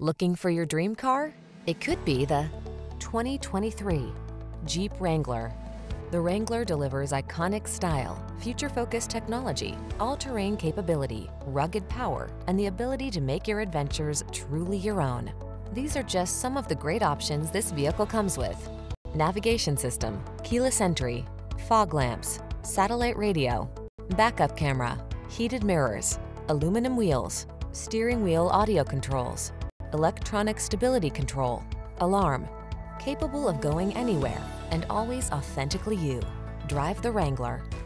Looking for your dream car? It could be the 2023 Jeep Wrangler. The Wrangler delivers iconic style, future-focused technology, all-terrain capability, rugged power, and the ability to make your adventures truly your own. These are just some of the great options this vehicle comes with: navigation system, keyless entry, fog lamps, satellite radio, backup camera, heated mirrors, aluminum wheels, steering wheel audio controls, electronic stability control, alarm, capable of going anywhere and always authentically you. Drive the Wrangler.